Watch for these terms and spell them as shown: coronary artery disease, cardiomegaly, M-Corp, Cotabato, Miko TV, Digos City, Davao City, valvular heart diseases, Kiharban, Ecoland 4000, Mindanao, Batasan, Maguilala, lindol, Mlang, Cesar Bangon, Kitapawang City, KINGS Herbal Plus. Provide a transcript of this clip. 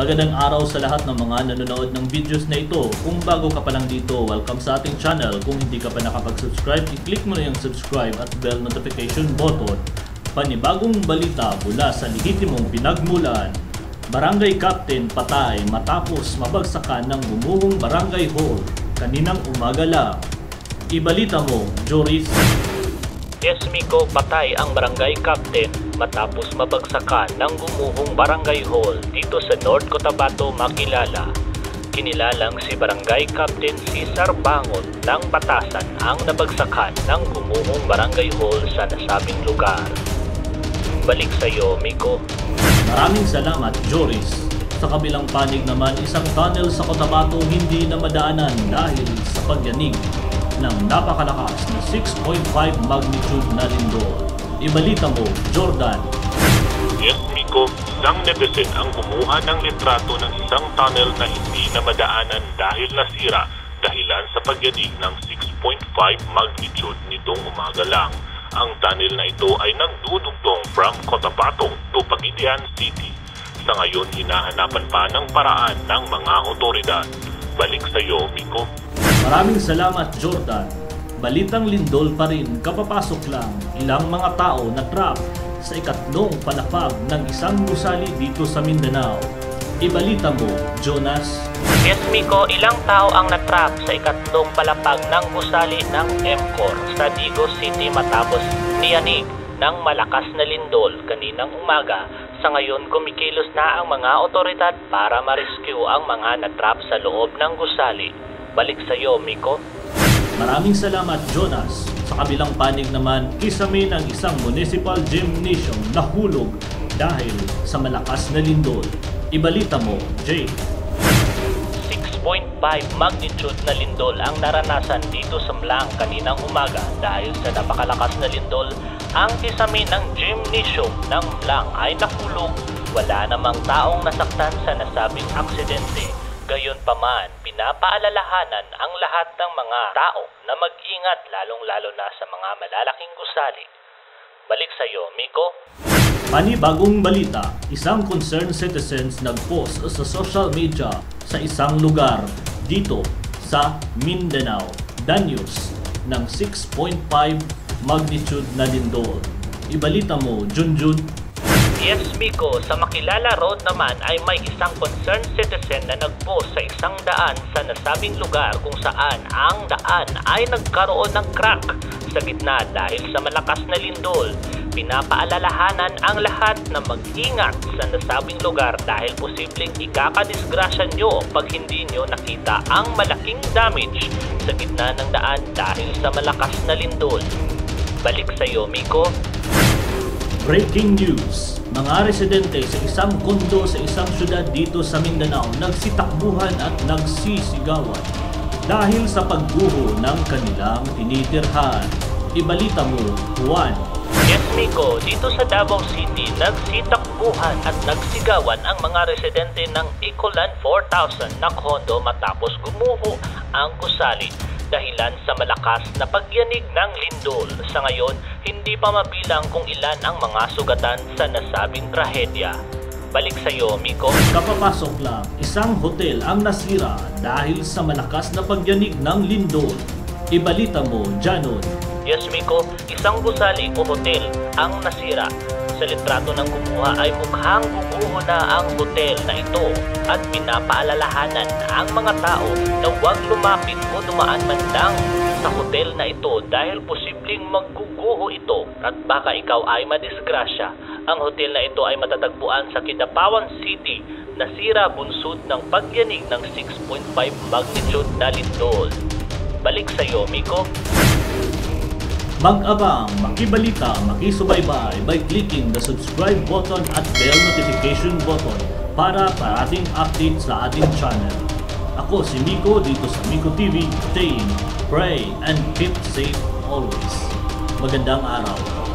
Magandang araw sa lahat ng mga nanonood ng videos na ito. Kung bago ka pa lang dito, welcome sa ating channel. Kung hindi ka pa nakapag-subscribe, i-click mo na yung subscribe at bell notification button. Panibagong balita mula sa lehitimong pinagmulan. Barangay Captain patay matapos mabagsakan ng bumuhong barangay hall kaninang umaga lang. Ibalita mo, Joris. Yes, Miko, patay ang barangay captain matapos mabagsakan ng gumuhong barangay hall dito sa North Cotabato, Maguilala. Kinilalang si barangay captain Cesar Bangon ng Batasan ang nabagsakan ng gumuhong barangay hall sa nasabing lugar. Balik sa iyo, Miko. Maraming salamat, Joris. Sa kabilang panig naman, isang tunnel sa Cotabato hindi na madaanan dahil sa pagyanig ng napakalakas na 6.5 magnitude na lindol. Ibalita mo, Jordan. Yes, Miko, isang netizen ang kumuha ng litrato ng isang tunnel na hindi na madaanan dahil nasira dahilan sa pagyanig ng 6.5 magnitude nitong umaga lang. Ang tunnel na ito ay nagdudugtong from Cotabato to Digos City. Sa ngayon, hinahanapan pa ng paraan ng mga otoridad. Balik sa iyo, Miko. Maraming salamat, Jordan. Balitang lindol pa rin, kapapasok lang, ilang mga tao na trap sa ikatlong palapag ng isang gusali dito sa Mindanao. Ibalita mo, Jonas. Yes, Miko, ilang tao ang natrap sa ikatlong palapag ng gusali ng M-Corp sa Digos City matapos niyanig ng malakas na lindol kaninang umaga. Sa ngayon, kumikilos na ang mga otoridad para ma-rescue ang mga natrap sa loob ng gusali. Balik sa iyo, Miko. Maraming salamat, Jonas. Sa kabilang panig naman, kisame ng isang municipal gymnasium nahulog dahil sa malakas na lindol. Ibalita mo, Jay. 6.5 magnitude na lindol ang naranasan dito sa Mlang kaninang umaga. Dahil sa napakalakas na lindol, ang kisame ng gymnasium ng Mlang ay nahulog. Wala namang taong nasaktan sa nasabing aksidente. Gayon pa man, pinapaalalahanan ang lahat ng mga tao na mag-ingat lalong-lalo na sa mga malalaking gusali. Balik sa iyo, Miko. Panibagong balita, isang concerned citizens nag-post sa social media sa isang lugar dito sa Mindanao. Danyos ng 6.5 magnitude na lindol. Ibalita mo, Junjun. Yes, Miko, sa Maguilala Road naman ay may isang concerned citizen na nag-post sa isang daan sa nasabing lugar kung saan ang daan ay nagkaroon ng crack sa gitna dahil sa malakas na lindol. Pinapaalalahanan ang lahat na mag-ingat sa nasabing lugar dahil posibleng ikakadisgrasya nyo pag hindi nyo nakita ang malaking damage sa gitna ng daan dahil sa malakas na lindol. Balik sa iyo, Miko. Breaking news! Mga residente sa isang kondo sa isang syudad dito sa Mindanao nagsitakbuhan at nagsisigawan dahil sa pagguho ng kanilang tinitirhan. Ibalita mo, Juan. Yes, Miko, dito sa Davao City, nagsitakbuhan at nagsigawan ang mga residente ng Ecoland 4000 na kondo matapos gumuho ang gusali dahilan sa malakas na pagyanig ng lindol. Sa ngayon, hindi pa mabilang kung ilan ang mga sugatan sa nasabing trahedya. Balik sa iyo, Miko. Kapapasok lang, isang hotel ang nasira dahil sa malakas na pagyanig ng lindol. Ibalita mo, Janon. Yes, Miko, isang gusali o hotel ang nasira. Sa litrato ng kumuha ay mukhang gumuho na ang hotel na ito at pinapaalalahanan ang mga tao na huwag lumapit o dumaan man lang sa hotel na ito dahil posibleng magguguho ito at baka ikaw ay madisgrasya. Ang hotel na ito ay matatagpuan sa Kitapawang City, nasira bunsod ng pagyanig ng 6.5 magnitude na lindol. Balik sa iyo, Miko. Mag-abang, makibalita, makisubaybay by clicking the subscribe button at bell notification button para parating update sa ating channel. Ako si Miko dito sa Miko TV. Stay in, pray, and keep safe always. Magandang araw.